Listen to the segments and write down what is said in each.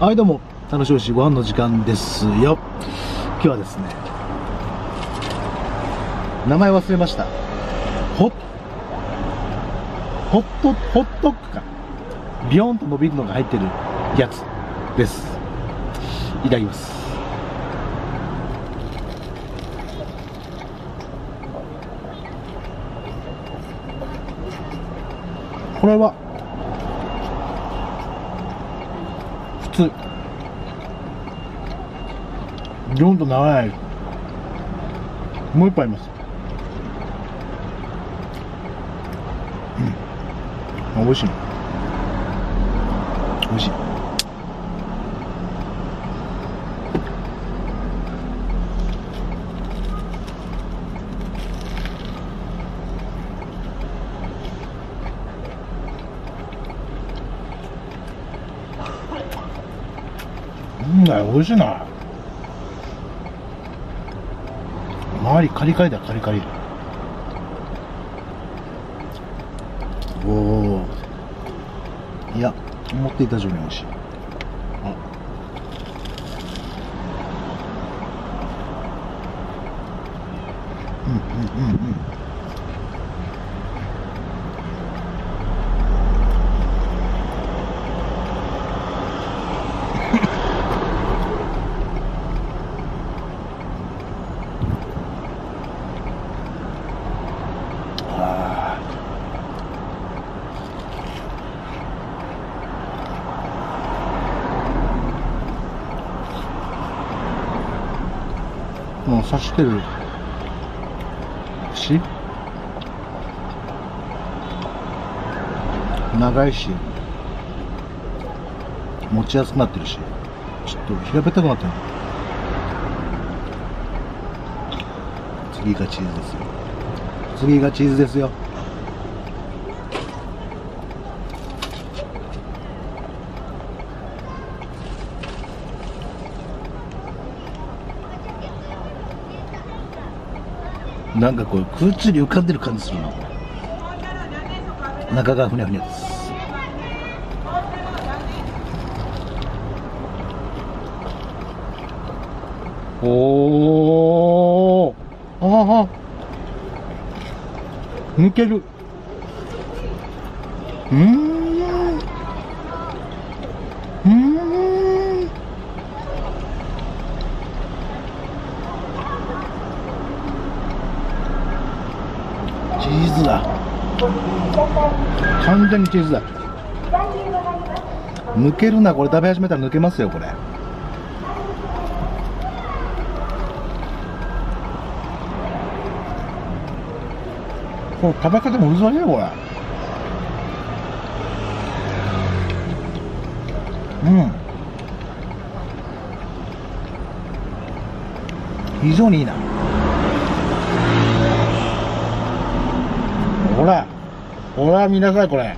はいどうも、楽しおいしいご飯の時間ですよ。今日はですね、名前忘れました。ホットックかビヨーンと伸びるのが入ってるやつです。いただきます。これはビヨンと長い。もう一杯あります。うん、あ、美味しい。美味しい。うんだよ、美味しいな。周りカリカリだ、カリカリ。おお、いや、思っていた以上に美味しい。うんうんうんうん、もう刺してるし、長いし、持ちやすくなってるし、ちょっと平べったくなってる。次がチーズですよ。次がチーズですよ。なんかこう空中に浮かんでる感じするな。中がふにゃふにゃです。おお、ああ、抜ける。うん、うん、チーズだ。完全にチーズだ。抜けるな、これ。食べ始めたら抜けますよ、これ。これ食べ方もうざいよ、これ。うん、非常にいいな。ほら、ほら見なさい、これ。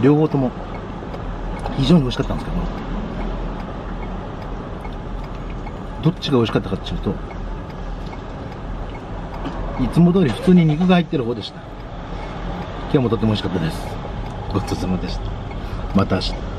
両方とも非常に美味しかったんですけど、どっちが美味しかったかっていうと、いつも通り普通に肉が入ってる方でした。今日もとても美味しかったです。ごちそうさまでした。また明日。